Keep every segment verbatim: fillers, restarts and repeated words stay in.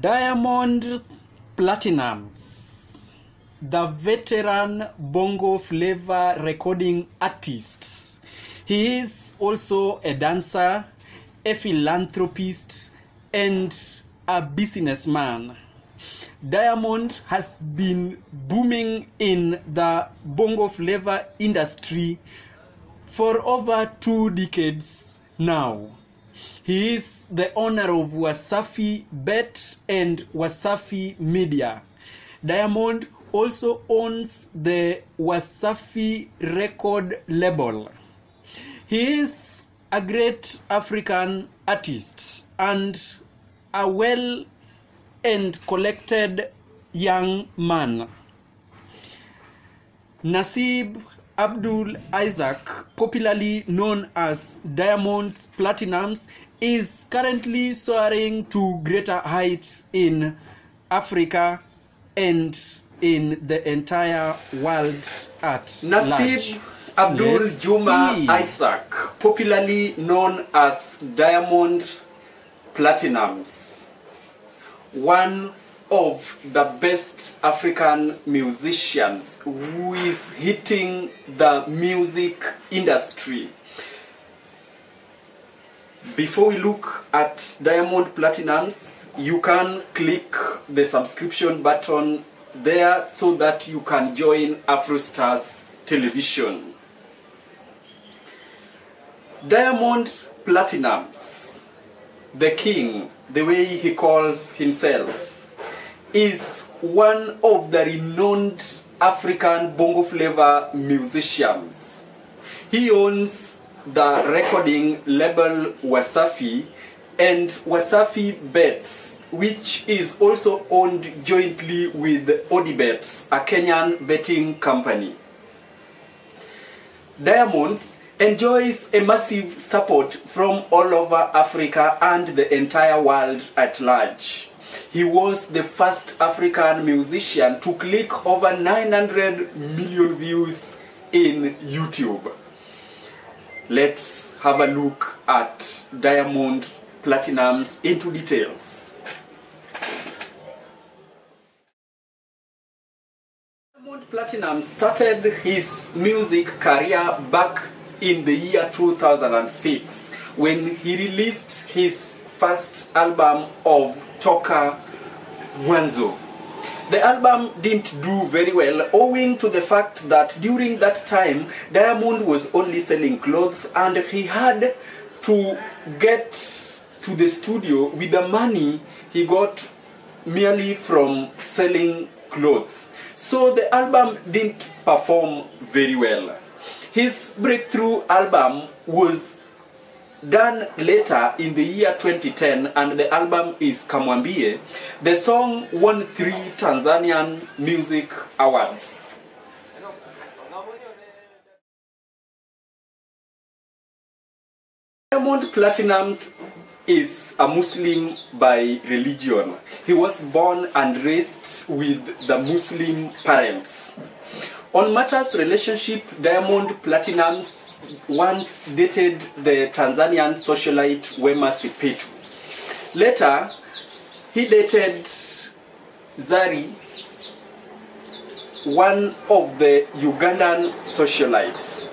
Diamond Platnumz, the veteran Bongo Flava recording artist. He is also a dancer, a philanthropist, and a businessman. Diamond has been booming in the Bongo Flava industry for over two decades now. He is the owner of Wasafi Bet and Wasafi Media. Diamond also owns the Wasafi Record Label. He is a great African artist and a well and collected young man. Nasib Abdul Isaac, popularly known as Diamond Platnumz, is currently soaring to greater heights in Africa and in the entire world at large. Nasib Abdul Let's Juma see. Isaac, popularly known as Diamond Platnumz, one of the best African musicians who is hitting the music industry. Before we look at Diamond Platnumz, you can click the subscription button there so that you can join AfroStars Television. Diamond Platnumz, the king, the way he calls himself, is one of the renowned African Bongo Flava musicians. He owns the recording label Wasafi and Wasafi Bets, which is also owned jointly with Odibets, a Kenyan betting company. Diamonds enjoys a massive support from all over Africa and the entire world at large. He was the first African musician to click over nine hundred million views in YouTube. Let's have a look at Diamond Platnumz into details. Diamond Platnumz started his music career back in the year two thousand six when he released his first album of Toka Wenzo. The album didn't do very well owing to the fact that during that time Diamond was only selling clothes and he had to get to the studio with the money he got merely from selling clothes. So the album didn't perform very well. His breakthrough album was done later in the year twenty ten, and the album is Kamwambie. The song won three Tanzanian Music Awards. Diamond Platnumz is a Muslim by religion. He was born and raised with the Muslim parents. On matters relationship, Diamond Platnumz once dated the Tanzanian socialite Wema Sipetu. Later, he dated Zari, one of the Ugandan socialites.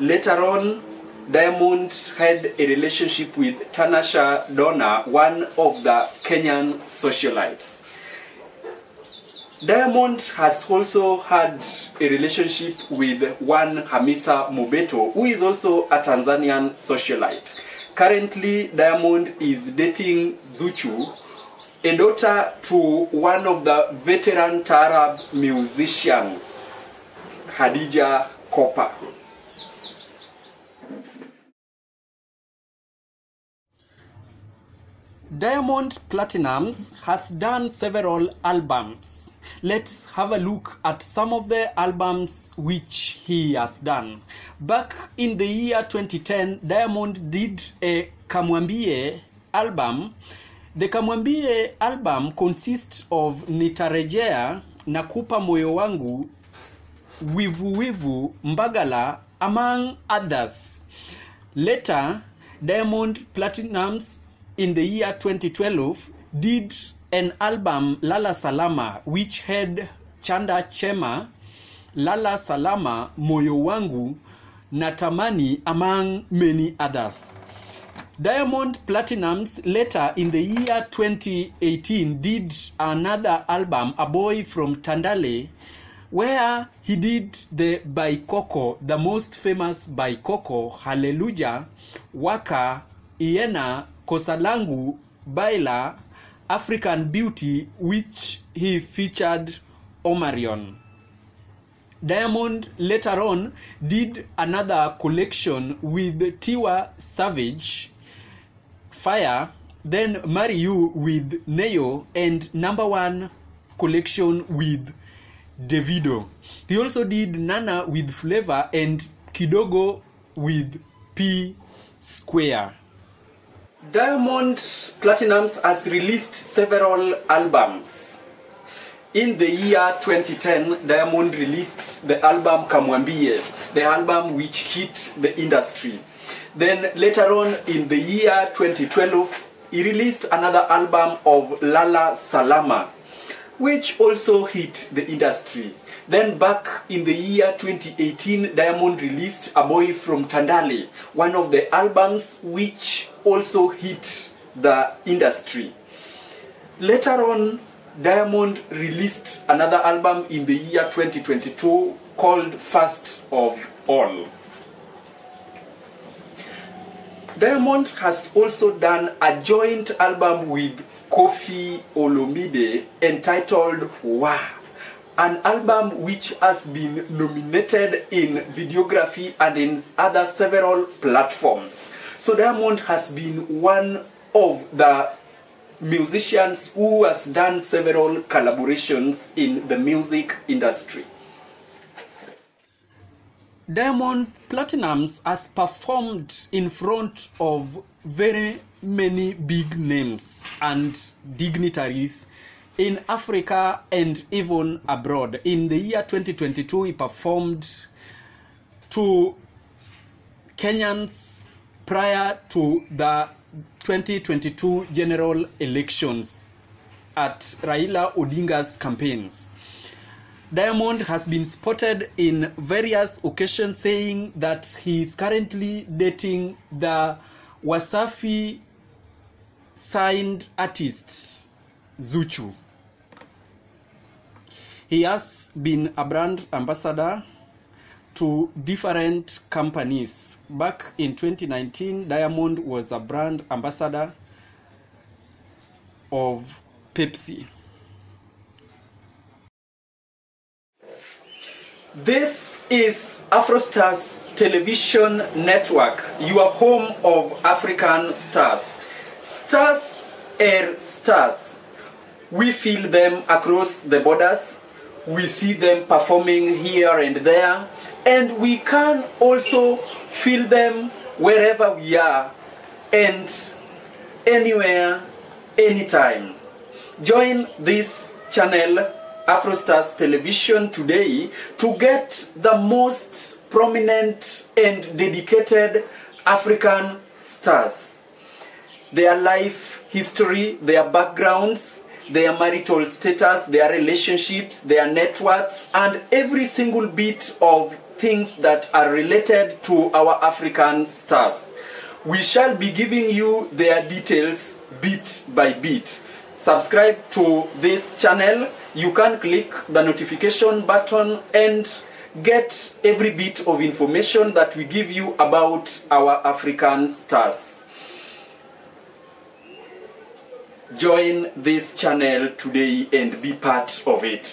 Later on, Diamond had a relationship with Tanasha Donna, one of the Kenyan socialites. Diamond has also had a relationship with one Hamisa Mubeto, who is also a Tanzanian socialite. Currently, Diamond is dating Zuchu, a daughter to one of the veteran Tarab musicians, Khadija Kopa. Diamond Platnumz has done several albums. Let's have a look at some of the albums which he has done. Back in the year twenty ten, Diamond did a Kamwambie album. The Kamwambie album consists of Nitarejea, Nakupa Moyo Wangu, Wivu Wivu, Mbagala, among others. Later, Diamond Platnumz in the year twenty twelve did an album, Lala Salama, which had Chanda Chema, Lala Salama, Moyo Wangu, Natamani, among many others. Diamond Platnumz later in the year twenty eighteen did another album, A Boy from Tandale, where he did the Baikoko, the most famous Baikoko, Hallelujah, Waka, Iena, Kosalangu, Baila, African Beauty, which he featured Omarion. Diamond later on did another collection with Tiwa Savage, Fire, then Marry You with Neo, and number one collection with Davido. He also did Nana with Flavor and Kidogo with P Square. Diamond Platnumz has released several albums. In the year twenty ten, Diamond released the album Kamwambie, the album which hit the industry. Then later on in the year twenty twelve, he released another album of Lala Salama, which also hit the industry. Then back in the year twenty eighteen, Diamond released A Boy from Tandale, one of the albums which also hit the industry. Later on, Diamond released another album in the year twenty twenty-two called First of All. Diamond has also done a joint album with Kofi Olomide entitled Wah!, an album which has been nominated in videography and in other several platforms. So Diamond has been one of the musicians who has done several collaborations in the music industry. Diamond Platnumz has performed in front of very many big names and dignitaries in Africa and even abroad. In the year twenty twenty-two, he performed to Kenyans prior to the twenty twenty-two general elections at Raila Odinga's campaigns. Diamond has been spotted in various occasions saying that he is currently dating the Wasafi signed artist Zuchu. He has been a brand ambassador to different companies. Back in twenty nineteen, Diamond was a brand ambassador of Pepsi. This is AfroStars Television Network, your home of African stars. Stars are stars. We feel them across the borders. We see them performing here and there, and we can also feel them wherever we are and anywhere, anytime. Join this channel, AfroStars Television, today to get the most prominent and dedicated African stars. Their life history, their backgrounds, their marital status, their relationships, their networks, and every single bit of things that are related to our African stars. We shall be giving you their details bit by bit. Subscribe to this channel. You can click the notification button and get every bit of information that we give you about our African stars. Join this channel today and be part of it.